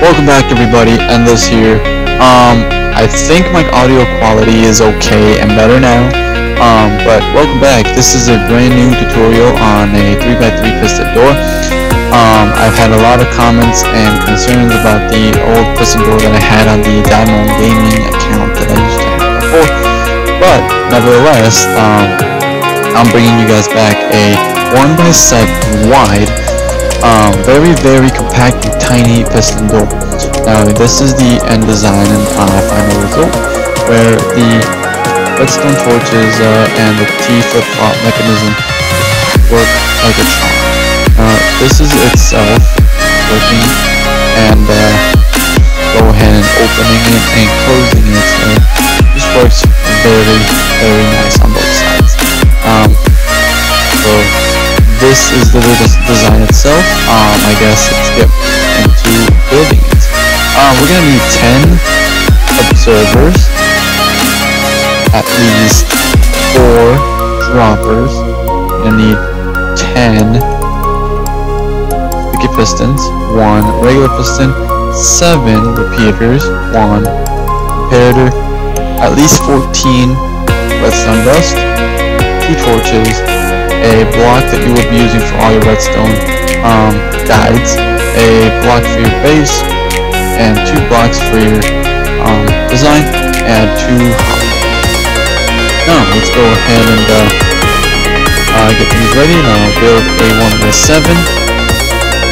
Welcome back, everybody. Endless here. I think my audio quality is okay and better now. But welcome back. This is a brand new tutorial on a 3x3 piston door. I've had a lot of comments and concerns about the old piston door that I had on the Diamond Gaming account that I used to have before. But nevertheless, I'm bringing you guys back a 1x7 wide, very, very compact and tiny piston door. Now this is the end design and final result, where the redstone torches and the T flip flop mechanism work like a charm. This is itself working, and go ahead and opening it and closing it. This works very, very nice on both sides. So this is the design itself. I guess let's get into building it. We're gonna need 10 observers, at least 4 droppers. We're gonna need 10 sticky pistons, 1 regular piston, 7 repeaters, 1 comparator, at least 14 redstone dust, 2 torches, a block that you will be using for all your redstone guides, a block for your base, and 2 blocks for your design, and 2 hollow. Now let's go ahead and get these ready. Now I'll build a 1x7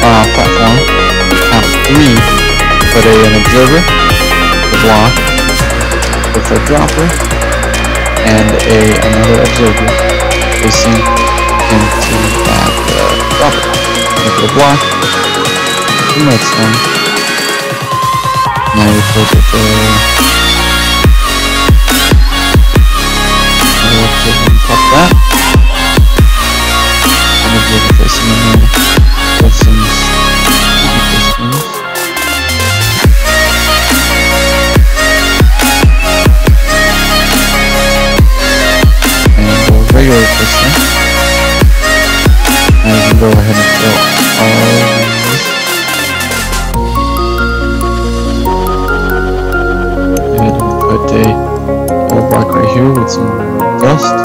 platform. Count 3, put an observer, a block with a dropper, and another observer facing into that dropper. You put a block, 2 redstone. Now you put the pop that. And if you're placing in there, put some sticky pistons. And a regular piston. Go ahead and fill all these. And put a little block right here with some dust.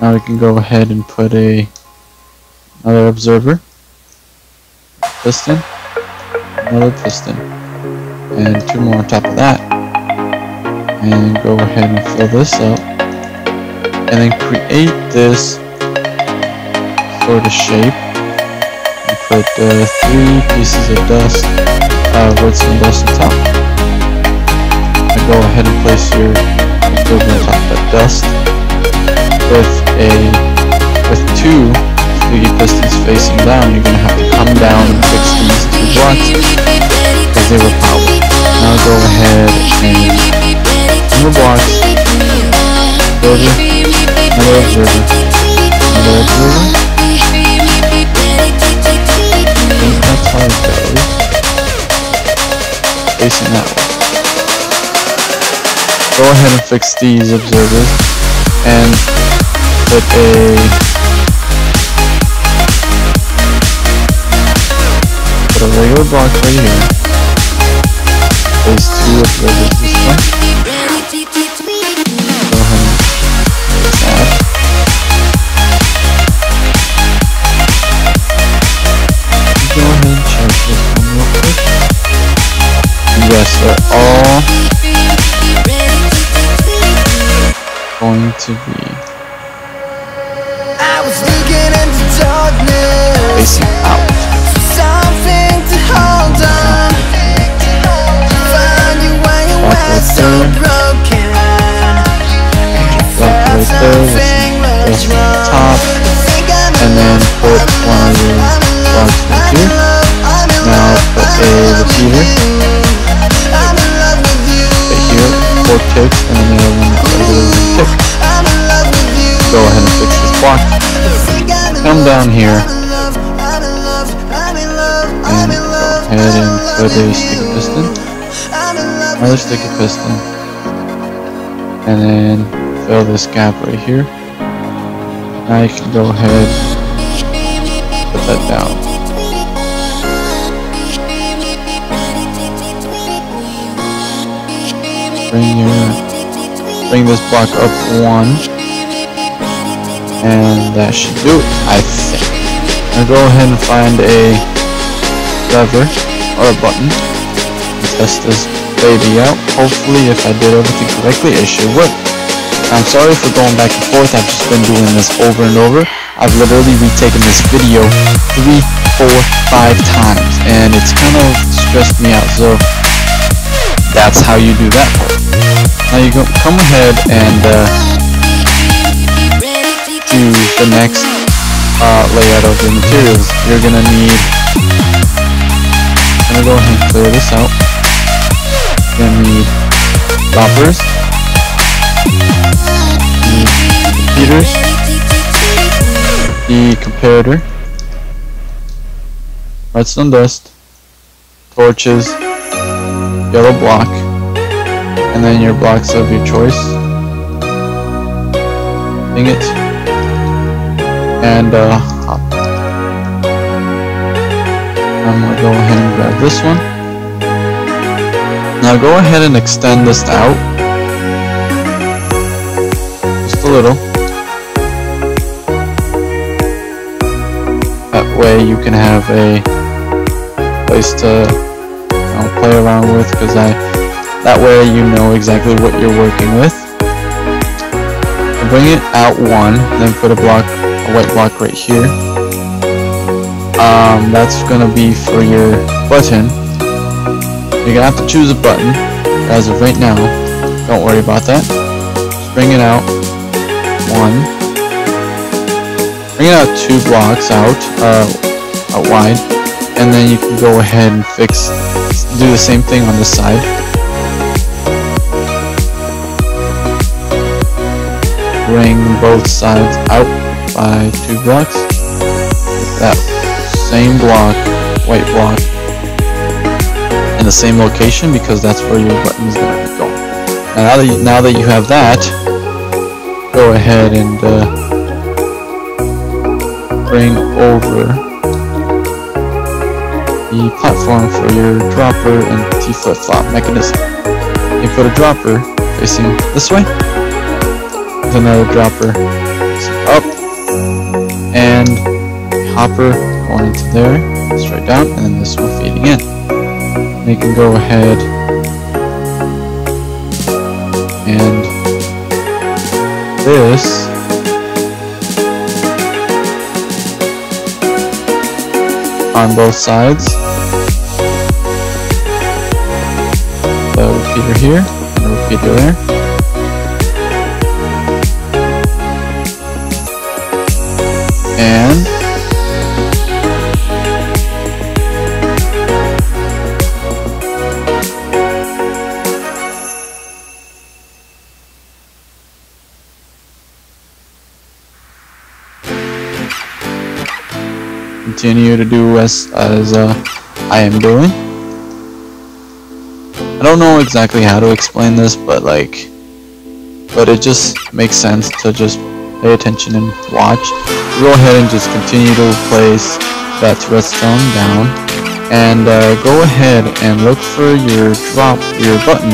Now we can go ahead and put another observer, piston, another piston, and 2 more on top of that. And go ahead and fill this up, and then create this sort of shape. And put 3 pieces of dust, redstone dust on top. And go ahead and place your observer on top of that dust with 2 sticky pistons facing down. You're gonna have to come down and fix these 2 blocks because they were foul. Now go ahead and blocks, builder, another observer, I think that's how it goes, facing that way. Go ahead and fix these observers, and put a regular block right here, place 2 observers this way. Yes, they're all going to be facing out. Something to hold on. Find you when you were so broken. Right there, with the top, and then put one of your blocks right here. Now put a repeater. Kicks, and another one that regularly kicks. Go ahead and fix this block. Come down here and go ahead and put a sticky piston, another sticky piston, and then fill this gap right here. Now you can go ahead and put that down. Bring this block up one, and that should do it, I think. Now go ahead and find a lever or a button and test this baby out. Hopefully, if I did everything correctly, it should work. I'm sorry for going back and forth. I've just been doing this over and over. I've literally retaken this video 3, 4, 5 times, and it's kind of stressed me out. So that's how you do that part. Now you go come ahead and do the next layout of the materials. You're gonna need. I'm gonna go ahead and clear this out. You're gonna need droppers, repeaters, the comparator, redstone dust, torches, yellow block, and then your blocks of your choice. Dang it. And hop. I'm gonna go ahead and grab this one. Now go ahead and extend this out just a little. That way you can have a place to play around with, because that way you know exactly what you're working with. So bring it out one, then put a white block right here. That's gonna be for your button. You're gonna have to choose a button. As of right now, don't worry about that. Just bring it out one. Bring it out 2 blocks out, out wide, and then you can go ahead and fix. Do the same thing on this side. Bring both sides out by 2 blocks. With that same block, white block, in the same location, because that's where your button is going to be going. Now that you have that, go ahead and bring over the platform for your dropper and T flip flop mechanism. You put a dropper facing this way, with another dropper facing up, and a hopper going into there, straight down, and then this one feeding in. And you can go ahead and this. On both sides. The repeater here and the repeater there. And continue to do as I am doing. I don't know exactly how to explain this, but it just makes sense to just pay attention and watch. Go ahead and just continue to place that redstone down, and go ahead and look for your button,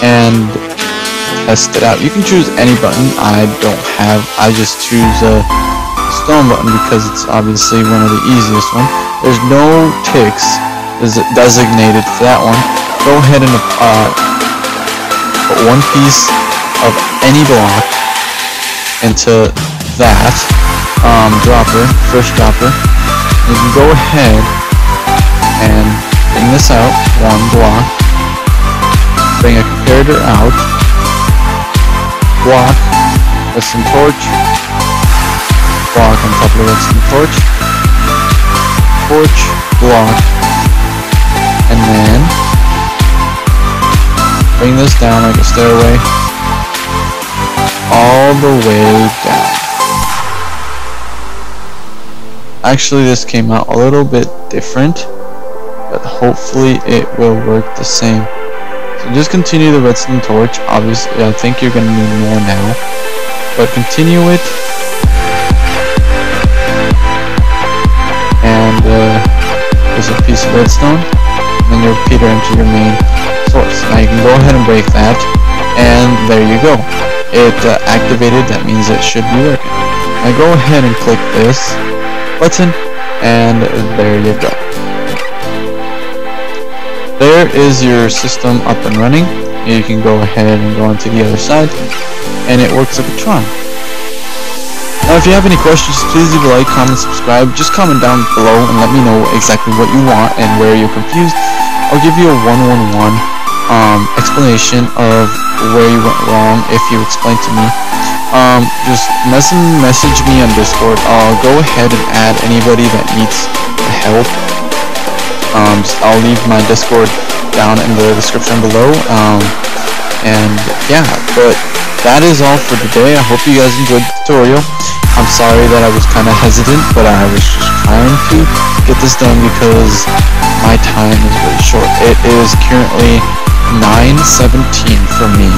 and test it out. You can choose any button. I just choose a stone button because it's obviously one of the easiest one. There's no ticks designated for that one. Go ahead and put one piece of any block into that dropper, first dropper. You can go ahead and bring this out one block, bring a comparator out, block with some torch. Block on top of the redstone torch, block, and then bring this down like a stairway, all the way down. Actually, this came out a little bit different, but hopefully it will work the same. So just continue the redstone torch. Obviously, I think you're gonna need more now. but continue it. And there's a piece of redstone, and then your repeater into your main source. Now you can go ahead and break that, and there you go. It activated. That means it should be working. Now go ahead and click this button, and there you go. There is your system up and running. You can go ahead and go on to the other side, and it works like a charm. Now if you have any questions, please leave a like, comment, subscribe. Just comment down below and let me know exactly what you want and where you're confused. I'll give you a one-on-one explanation of where you went wrong if you explain to me. Just message me on Discord. I'll go ahead and add anybody that needs help. I'll leave my Discord down in the description below, and yeah, but that is all for today. I hope you guys enjoyed the tutorial. I'm sorry that I was kind of hesitant, but I was just trying to get this done because my time is really short. It is currently 9:17 for me.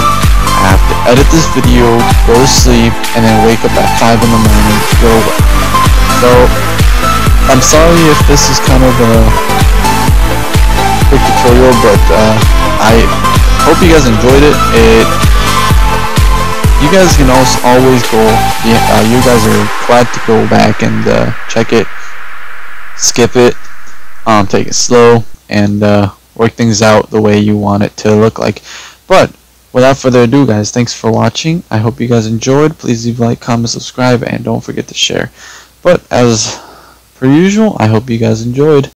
I have to edit this video, go to sleep, and then wake up at 5 in the morning to go away. So I'm sorry if this is kind of a tutorial, but I hope you guys enjoyed it. You guys can also always go. Yeah, you guys are glad to go back and check it, skip it, take it slow, and work things out the way you want it to look like. But without further ado, guys, thanks for watching. I hope you guys enjoyed. Please leave a like, comment, subscribe, and don't forget to share. But as per usual, I hope you guys enjoyed.